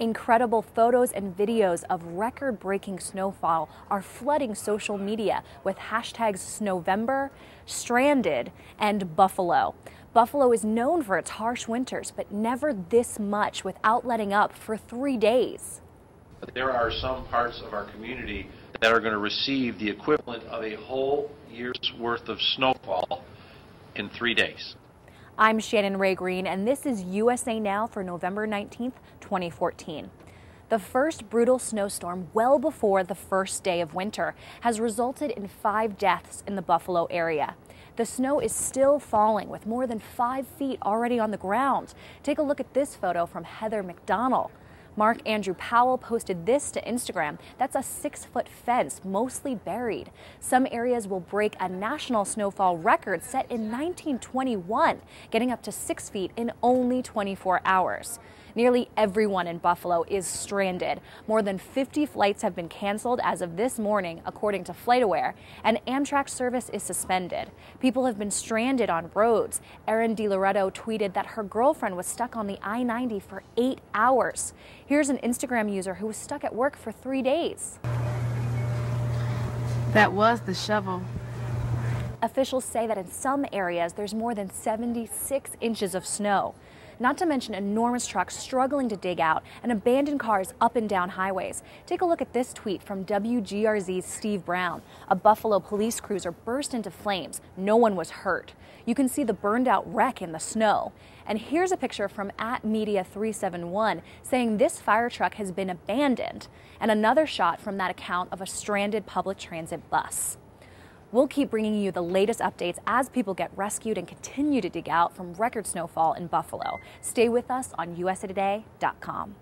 Incredible photos and videos of record-breaking snowfall are flooding social media with hashtags Snowvember, Stranded, and Buffalo. Buffalo is known for its harsh winters, but never this much without letting up for 3 days. There are some parts of our community that are going to receive the equivalent of a whole year's worth of snowfall in 3 days. I'm Shannon Rae Green, and this is USA Now for November 19th, 2014. The first brutal snowstorm well before the first day of winter has resulted in 5 deaths in the Buffalo area. The snow is still falling with more than 5 feet already on the ground. Take a look at this photo from Heather McDonald. Mark Andrew Powell posted this to Instagram. That's a 6-foot fence, mostly buried. Some areas will break a national snowfall record set in 1921, getting up to 6 feet in only 24 hours. Nearly everyone in Buffalo is stranded. More than 50 flights have been canceled as of this morning, according to FlightAware, and Amtrak service is suspended. People have been stranded on roads. Erin DiLoreto tweeted that her girlfriend was stuck on the I-90 for 8 hours. Here's an Instagram user who was stuck at work for 3 days. That was the shovel. Officials say that in some areas there's more than 76 inches of snow. Not to mention enormous trucks struggling to dig out and abandoned cars up and down highways. Take a look at this tweet from WGRZ's Steve Brown. A Buffalo police cruiser burst into flames. No one was hurt. You can see the burned out wreck in the snow. And here's a picture from @media371 saying this fire truck has been abandoned, and another shot from that account of a stranded public transit bus. We'll keep bringing you the latest updates as people get rescued and continue to dig out from record snowfall in Buffalo. Stay with us on usatoday.com.